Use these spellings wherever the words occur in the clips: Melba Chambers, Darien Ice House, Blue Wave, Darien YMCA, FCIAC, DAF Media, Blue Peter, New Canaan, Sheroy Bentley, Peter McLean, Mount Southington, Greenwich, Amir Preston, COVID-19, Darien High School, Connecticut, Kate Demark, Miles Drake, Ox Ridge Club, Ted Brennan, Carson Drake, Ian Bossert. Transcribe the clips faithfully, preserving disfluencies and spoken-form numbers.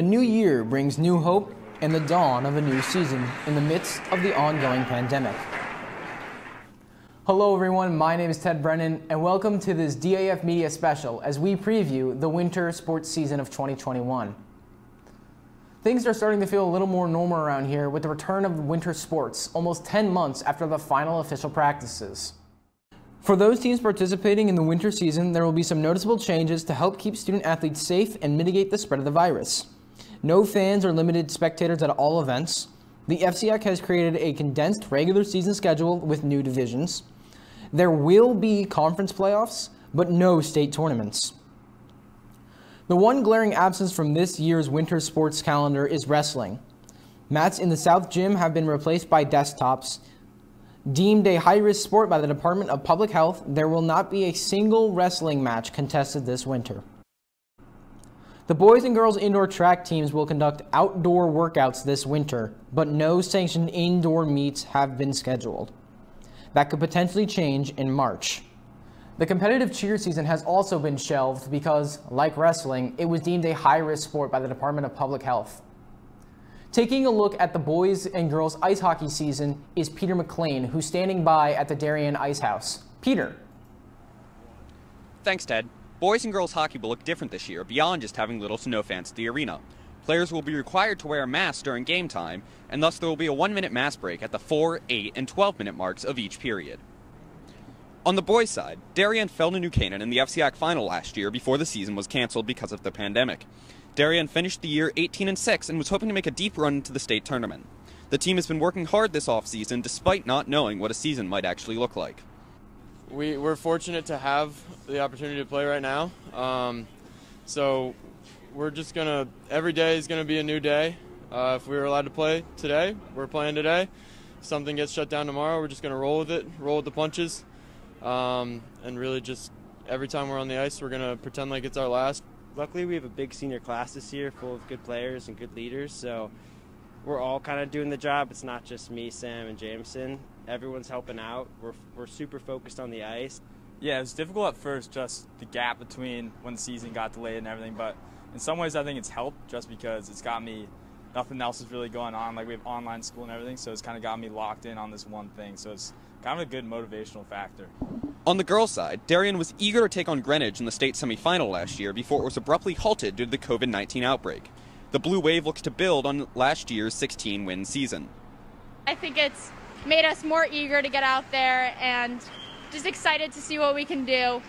A new year brings new hope and the dawn of a new season in the midst of the ongoing pandemic. Hello everyone, my name is Ted Brennan and welcome to this D A F Media special as we preview the winter sports season of twenty twenty-one. Things are starting to feel a little more normal around here with the return of winter sports almost ten months after the final official practices. For those teams participating in the winter season, there will be some noticeable changes to help keep student athletes safe and mitigate the spread of the virus. No fans or limited spectators at all events. The F C I A C has created a condensed regular season schedule with new divisions. There will be conference playoffs, but no state tournaments. The one glaring absence from this year's winter sports calendar is wrestling. Mats in the South Gym have been replaced by desktops. Deemed a high-risk sport by the Department of Public Health, there will not be a single wrestling match contested this winter. The boys and girls indoor track teams will conduct outdoor workouts this winter, but no sanctioned indoor meets have been scheduled. That could potentially change in March. The competitive cheer season has also been shelved because, like wrestling, it was deemed a high-risk sport by the Department of Public Health. Taking a look at the boys and girls ice hockey season is Peter McLean, who's standing by at the Darien Ice House. Peter. Thanks, Ted. Boys and girls hockey will look different this year, beyond just having little to no fans at the arena. Players will be required to wear a mask during game time, and thus there will be a one-minute mask break at the four, eight, and twelve-minute marks of each period. On the boys' side, Darien fell to New Canaan in the F C I A C final last year before the season was canceled because of the pandemic. Darien finished the year eighteen and six and was hoping to make a deep run into the state tournament. The team has been working hard this offseason despite not knowing what a season might actually look like. We, we're fortunate to have the opportunity to play right now, um, so we're just going to, every day is going to be a new day. Uh, if we were allowed to play today, we're playing today. If something gets shut down tomorrow, we're just going to roll with it, roll with the punches, um, and really just every time we're on the ice, we're going to pretend like it's our last. Luckily, we have a big senior class this year full of good players and good leaders, so we're all kind of doing the job. It's not just me, Sam, and Jameson. Everyone's helping out. We're, we're super focused on the ice. Yeah, it was difficult at first, just the gap between when the season got delayed and everything, but in some ways I think it's helped just because it's got me, nothing else is really going on. Like, we have online school and everything, so it's kind of got me locked in on this one thing, so it's kind of a good motivational factor. On the girls' side, Darien was eager to take on Greenwich in the state semifinal last year before it was abruptly halted due to the COVID nineteen outbreak. The Blue Wave looks to build on last year's sixteen-win season. I think it's made us more eager to get out there and just excited to see what we can do.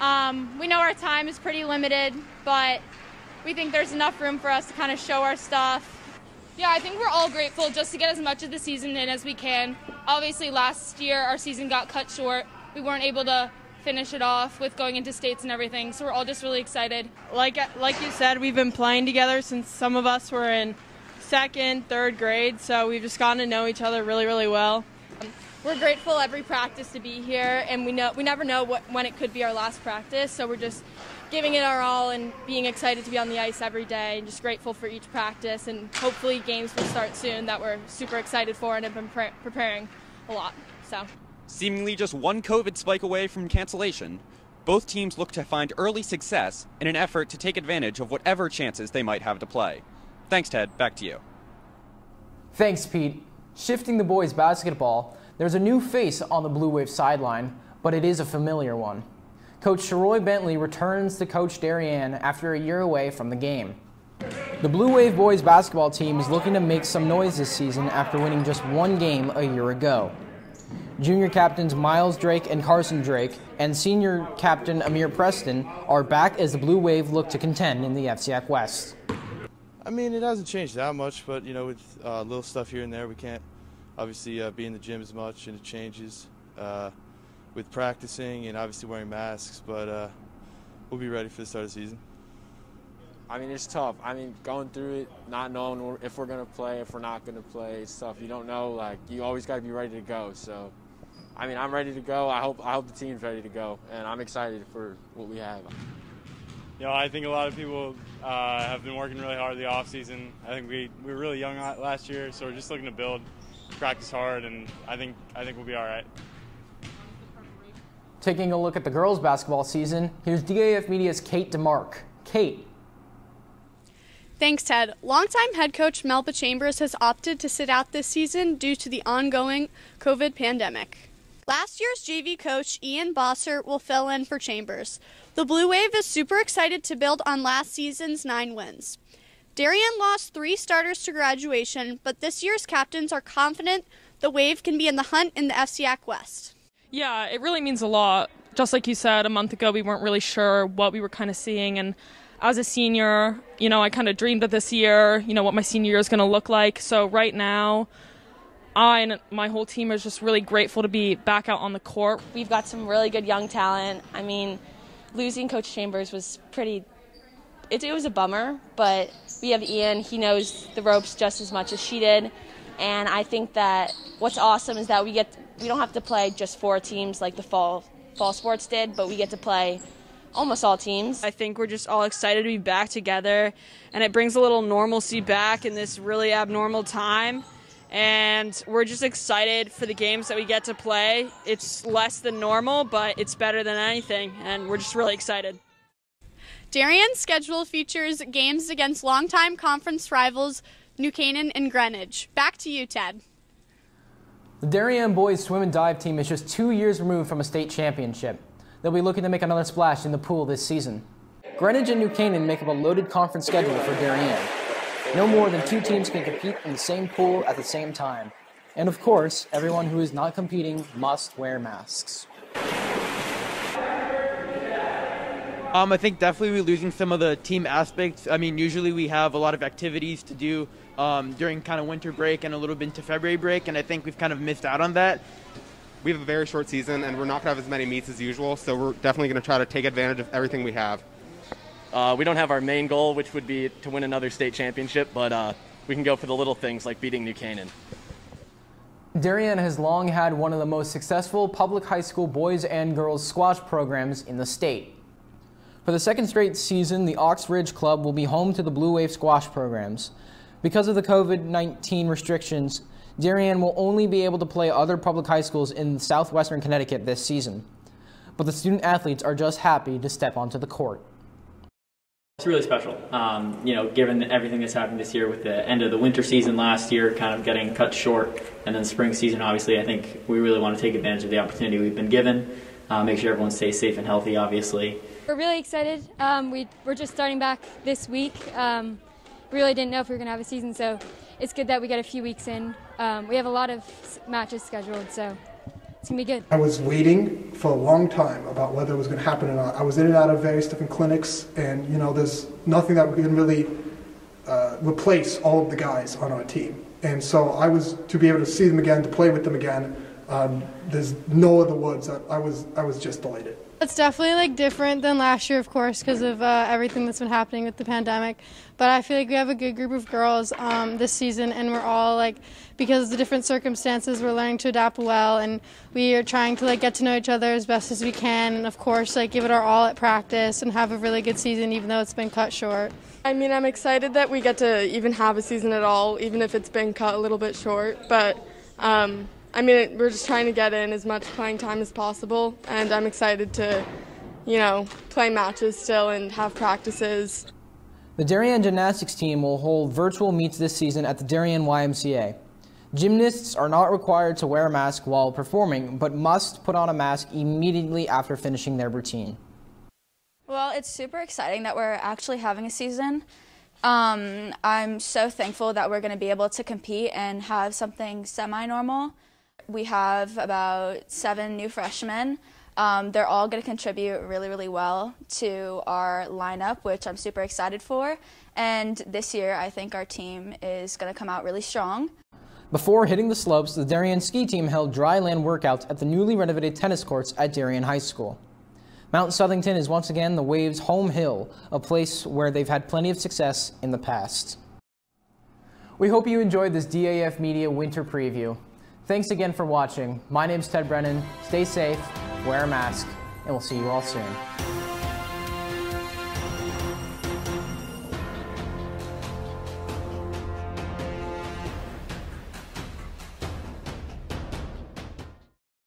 Um, we know our time is pretty limited, but we think there's enough room for us to kind of show our stuff. Yeah, I think we're all grateful just to get as much of the season in as we can. Obviously, last year our season got cut short. We weren't able to finish it off with going into states and everything, so we're all just really excited. Like like you said, we've been playing together since some of us were in second, third grade, so we've just gotten to know each other really, really well. We're grateful every practice to be here, and we know we never know what, when it could be our last practice, so we're just giving it our all and being excited to be on the ice every day and just grateful for each practice, and hopefully games will start soon that we're super excited for and have been pre preparing a lot. So. Seemingly just one COVID spike away from cancellation, both teams look to find early success in an effort to take advantage of whatever chances they might have to play. Thanks, Ted. Back to you. Thanks, Pete. Shifting the boys' basketball, there's a new face on the Blue Wave sideline, but it is a familiar one. Coach Sheroy Bentley returns to coach Darien after a year away from the game. The Blue Wave boys' basketball team is looking to make some noise this season after winning just one game a year ago. Junior captains Miles Drake and Carson Drake and senior captain Amir Preston are back as the Blue Wave look to contend in the F C I A C West. I mean, it hasn't changed that much, but, you know, with uh, little stuff here and there, we can't obviously uh, be in the gym as much, and it changes uh, with practicing and obviously wearing masks, but uh, we'll be ready for the start of the season. I mean, it's tough. I mean, going through it, not knowing if we're going to play, if we're not going to play, it's tough. You don't know, like, you always got to be ready to go. So, I mean, I'm ready to go. I hope, I hope the team's ready to go, and I'm excited for what we have. You know, I think a lot of people uh, have been working really hard the offseason. I think we, we were really young last year, so we're just looking to build, practice hard, and I think, I think we'll be all right. Taking a look at the girls' basketball season, here's D A F Media's Kate Demark. Kate. Thanks, Ted. Longtime head coach Melba Chambers has opted to sit out this season due to the ongoing COVID pandemic. Last year's J V coach Ian Bossert will fill in for Chambers. The Blue Wave is super excited to build on last season's nine wins. Darien lost three starters to graduation, but this year's captains are confident the Wave can be in the hunt in the F C I A C West. Yeah, it really means a lot. Just like you said, a month ago we weren't really sure what we were kind of seeing, and as a senior, you know, I kind of dreamed of this year, you know, what my senior year is going to look like. So right now, I and my whole team is just really grateful to be back out on the court. We've got some really good young talent. I mean, losing Coach Chambers was pretty, it, it was a bummer, but we have Ian. He knows the ropes just as much as she did, and I think that what's awesome is that we get, we don't have to play just four teams like the fall, fall sports did, but we get to play almost all teams. I think we're just all excited to be back together, and it brings a little normalcy back in this really abnormal time. And we're just excited for the games that we get to play. It's less than normal, but it's better than anything, and we're just really excited. Darien's schedule features games against longtime conference rivals New Canaan and Greenwich. Back to you, Ted. The Darien boys swim and dive team is just two years removed from a state championship. They'll be looking to make another splash in the pool this season. Greenwich and New Canaan make up a loaded conference schedule for Darien. No more than two teams can compete in the same pool at the same time. And of course, everyone who is not competing must wear masks. Um, I think definitely we're losing some of the team aspects. I mean, usually we have a lot of activities to do um, during kind of winter break and a little bit into February break, and I think we've kind of missed out on that. We have a very short season, and we're not going to have as many meets as usual, so we're definitely going to try to take advantage of everything we have. Uh, we don't have our main goal, which would be to win another state championship, but uh, we can go for the little things like beating New Canaan. Darien has long had one of the most successful public high school boys and girls squash programs in the state. For the second straight season, the Ox Ridge Club will be home to the Blue Wave squash programs. Because of the COVID nineteen restrictions, Darien will only be able to play other public high schools in southwestern Connecticut this season. But the student athletes are just happy to step onto the court. It's really special, um, you know, given everything that's happened this year with the end of the winter season last year kind of getting cut short, and then spring season, obviously, I think we really want to take advantage of the opportunity we've been given, uh, make sure everyone stays safe and healthy, obviously. We're really excited. Um, we, we're just starting back this week. Um, we really didn't know if we were going to have a season, so it's good that we got a few weeks in. Um, we have a lot of matches scheduled, so it's going to be good. I was waiting for a long time about whether it was going to happen or not. I was in and out of various different clinics, and you know, there's nothing that can really uh, replace all of the guys on our team. And so I was, to be able to see them again, to play with them again, um, there's no other words. I, I was, I was just delighted. It's definitely like different than last year, of course, because of uh, everything that's been happening with the pandemic. But I feel like we have a good group of girls um, this season, and we're all like, because of the different circumstances, we're learning to adapt well, and we are trying to like get to know each other as best as we can, and of course, like give it our all at practice and have a really good season, even though it's been cut short. I mean, I'm excited that we get to even have a season at all, even if it's been cut a little bit short. But Um, I mean, we're just trying to get in as much playing time as possible, and I'm excited to, you know, play matches still and have practices. The Darien gymnastics team will hold virtual meets this season at the Darien Y M C A. Gymnasts are not required to wear a mask while performing, but must put on a mask immediately after finishing their routine. Well, it's super exciting that we're actually having a season. Um, I'm so thankful that we're going to be able to compete and have something semi-normal. We have about seven new freshmen. Um, they're all going to contribute really, really well to our lineup, which I'm super excited for. And this year, I think our team is going to come out really strong. Before hitting the slopes, the Darien ski team held dry land workouts at the newly renovated tennis courts at Darien High School. Mount Southington is once again the Wave's home hill, a place where they've had plenty of success in the past. We hope you enjoyed this D A F Media Winter Preview. Thanks again for watching. My name's Ted Brennan. Stay safe, wear a mask, and we'll see you all soon.